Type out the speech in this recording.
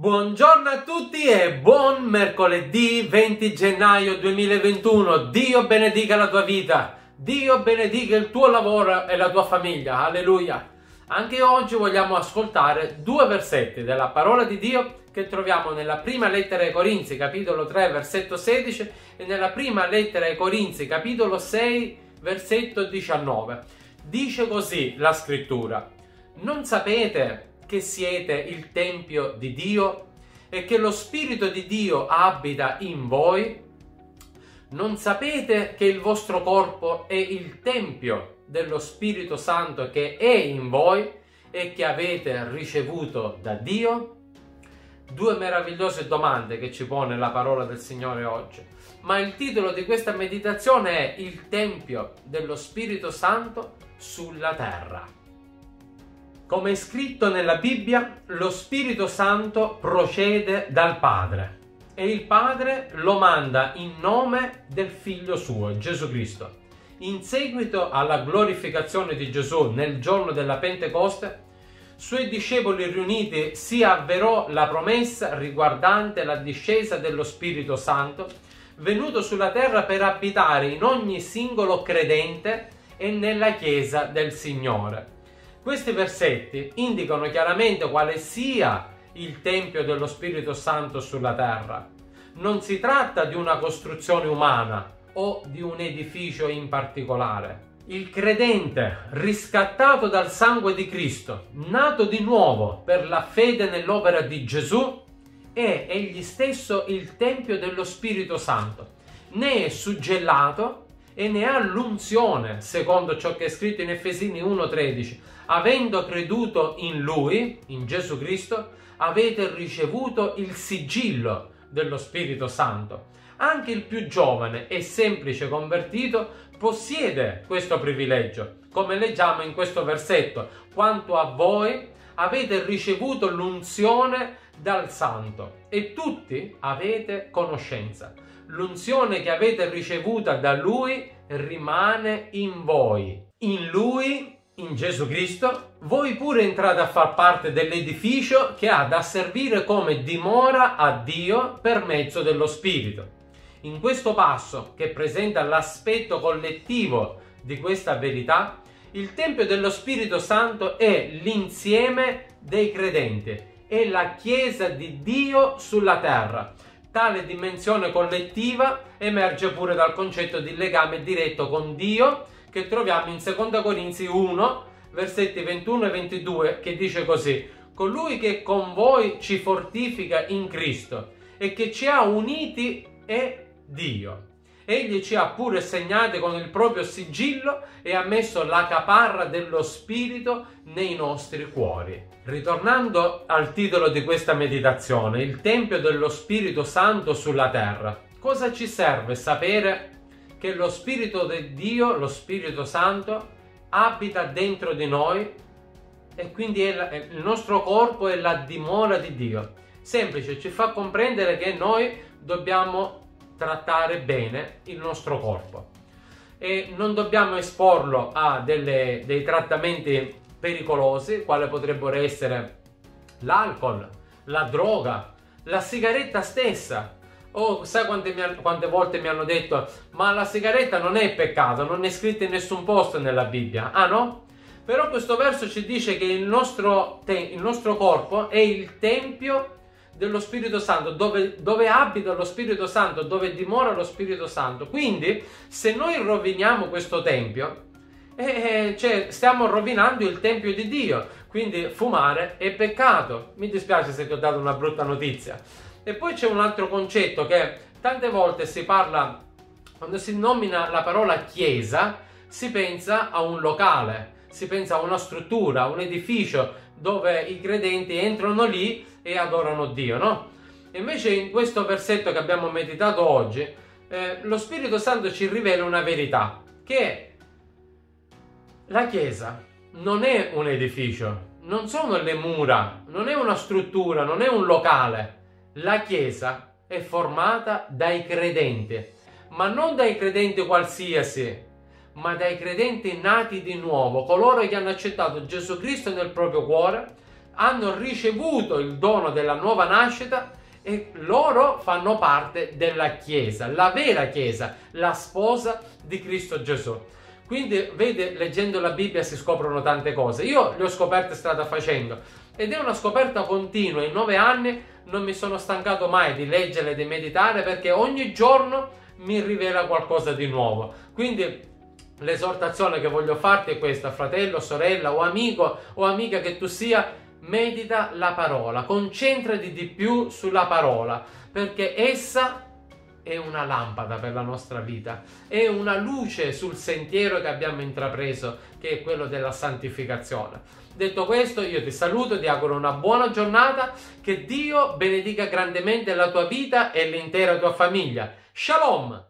Buongiorno a tutti e buon mercoledì 20 gennaio 2021. Dio benedica la tua vita, Dio benedica il tuo lavoro e la tua famiglia. Alleluia. Anche oggi vogliamo ascoltare due versetti della parola di Dio che troviamo nella prima lettera ai Corinzi capitolo 3 versetto 16 e nella prima lettera ai Corinzi capitolo 6 versetto 19. Dice così la scrittura: non sapete che siete il tempio di Dio e che lo Spirito di Dio abita in voi? Non sapete che il vostro corpo è il tempio dello Spirito Santo che è in voi e che avete ricevuto da Dio? Due meravigliose domande che ci pone la parola del Signore oggi, ma il titolo di questa meditazione è Il Tempio dello Spirito Santo sulla terra. Come è scritto nella Bibbia, lo Spirito Santo procede dal Padre e il Padre lo manda in nome del Figlio suo, Gesù Cristo. In seguito alla glorificazione di Gesù nel giorno della Pentecoste, Suoi discepoli riuniti si avverò la promessa riguardante la discesa dello Spirito Santo, venuto sulla terra per abitare in ogni singolo credente e nella Chiesa del Signore. Questi versetti indicano chiaramente quale sia il tempio dello Spirito Santo sulla terra. Non si tratta di una costruzione umana o di un edificio in particolare. Il credente, riscattato dal sangue di Cristo, nato di nuovo per la fede nell'opera di Gesù, è egli stesso il Tempio dello Spirito Santo. Ne è suggellato e ne ha l'unzione, secondo ciò che è scritto in Efesini 1,13. Avendo creduto in Lui, in Gesù Cristo, avete ricevuto il sigillo dello Spirito Santo. Anche il più giovane e semplice convertito possiede questo privilegio, come leggiamo in questo versetto: quanto a voi avete ricevuto l'unzione dal Santo e tutti avete conoscenza. L'unzione che avete ricevuta da Lui rimane in voi. In Lui, in Gesù Cristo, voi pure entrate a far parte dell'edificio che ha da servire come dimora a Dio per mezzo dello Spirito. In questo passo, che presenta l'aspetto collettivo di questa verità, il Tempio dello Spirito Santo è l'insieme dei credenti, è la Chiesa di Dio sulla terra. Tale dimensione collettiva emerge pure dal concetto di legame diretto con Dio che troviamo in 2 Corinzi 1, versetti 21 e 22, che dice così: colui che con voi ci fortifica in Cristo e che ci ha uniti è Dio. Egli ci ha pure segnati con il proprio sigillo e ha messo la caparra dello Spirito nei nostri cuori. Ritornando al titolo di questa meditazione, il Tempio dello Spirito Santo sulla terra, cosa ci serve sapere? Che lo Spirito di Dio, lo Spirito Santo, abita dentro di noi e quindi il nostro corpo è la dimora di Dio. Semplice, ci fa comprendere che noi dobbiamo trattare bene il nostro corpo e non dobbiamo esporlo a dei trattamenti pericolosi, quale potrebbero essere l'alcol, la droga, la sigaretta stessa. Oh, sai quante volte mi hanno detto: ma la sigaretta non è peccato, non è scritto in nessun posto nella Bibbia. Ah no? Però questo verso ci dice che il nostro corpo è il tempio dello Spirito Santo, dove abita lo Spirito Santo, dove dimora lo Spirito Santo. Quindi se noi roviniamo questo tempio, stiamo rovinando il tempio di Dio. Quindi fumare è peccato. Mi dispiace se ti ho dato una brutta notizia. E poi c'è un altro concetto che tante volte si parla, quando si nomina la parola chiesa, si pensa a un locale, si pensa a una struttura, a un edificio dove i credenti entrano lì e adorano Dio, no? Invece in questo versetto che abbiamo meditato oggi, lo Spirito Santo ci rivela una verità, che la Chiesa non è un edificio, non sono le mura, non è una struttura, non è un locale. La Chiesa è formata dai credenti, ma non dai credenti qualsiasi, ma dai credenti nati di nuovo, coloro che hanno accettato Gesù Cristo nel proprio cuore, hanno ricevuto il dono della nuova nascita e loro fanno parte della Chiesa, la vera Chiesa, la sposa di Cristo Gesù. Quindi, vede, leggendo la Bibbia si scoprono tante cose. Io le ho scoperte strada facendo ed è una scoperta continua. In 9 anni non mi sono stancato mai di leggere e di meditare, perché ogni giorno mi rivela qualcosa di nuovo. Quindi l'esortazione che voglio farti è questa: fratello, sorella o amico o amica che tu sia, medita la parola, concentrati di più sulla parola, perché essa è una lampada per la nostra vita, è una luce sul sentiero che abbiamo intrapreso, che è quello della santificazione. Detto questo, io ti saluto, ti auguro una buona giornata, che Dio benedica grandemente la tua vita e l'intera tua famiglia. Shalom!